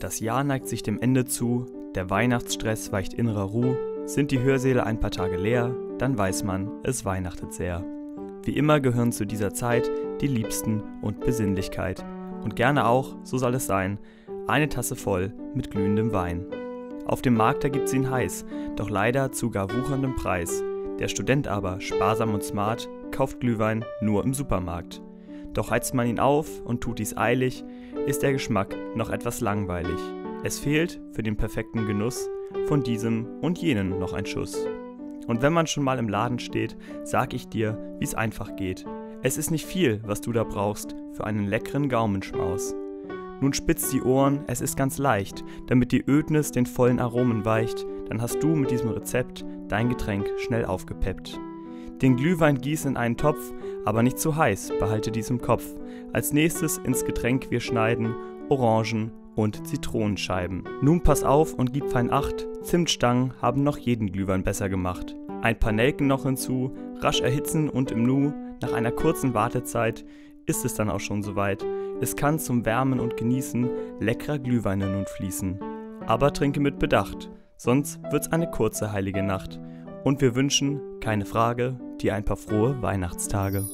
Das Jahr neigt sich dem Ende zu, der Weihnachtsstress weicht innerer Ruhe, sind die Hörsäle ein paar Tage leer, dann weiß man, es weihnachtet sehr. Wie immer gehören zu dieser Zeit die Liebsten und Besinnlichkeit. Und gerne auch, so soll es sein, eine Tasse voll mit glühendem Wein. Auf dem Markt ergibt's ihn heiß, doch leider zu gar wucherndem Preis. Der Student aber, sparsam und smart, kauft Glühwein nur im Supermarkt. Doch heizt man ihn auf und tut dies eilig, ist der Geschmack noch etwas langweilig. Es fehlt für den perfekten Genuss von diesem und jenen noch ein Schuss. Und wenn man schon mal im Laden steht, sag ich dir, wie's einfach geht. Es ist nicht viel, was du da brauchst für einen leckeren Gaumenschmaus. Nun spitz die Ohren, es ist ganz leicht, damit die Ödnis den vollen Aromen weicht, dann hast du mit diesem Rezept dein Getränk schnell aufgepeppt. Den Glühwein gieß in einen Topf, aber nicht zu heiß, behalte dies im Kopf. Als nächstes ins Getränk wir schneiden Orangen und Zitronenscheiben. Nun pass auf und gib fein Acht, Zimtstangen haben noch jeden Glühwein besser gemacht. Ein paar Nelken noch hinzu, rasch erhitzen und im Nu, nach einer kurzen Wartezeit, ist es dann auch schon soweit. Es kann zum Wärmen und Genießen leckerer Glühweine nun fließen. Aber trinke mit Bedacht, sonst wird's eine kurze heilige Nacht. Und wir wünschen, keine Frage, dir ein paar frohe Weihnachtstage.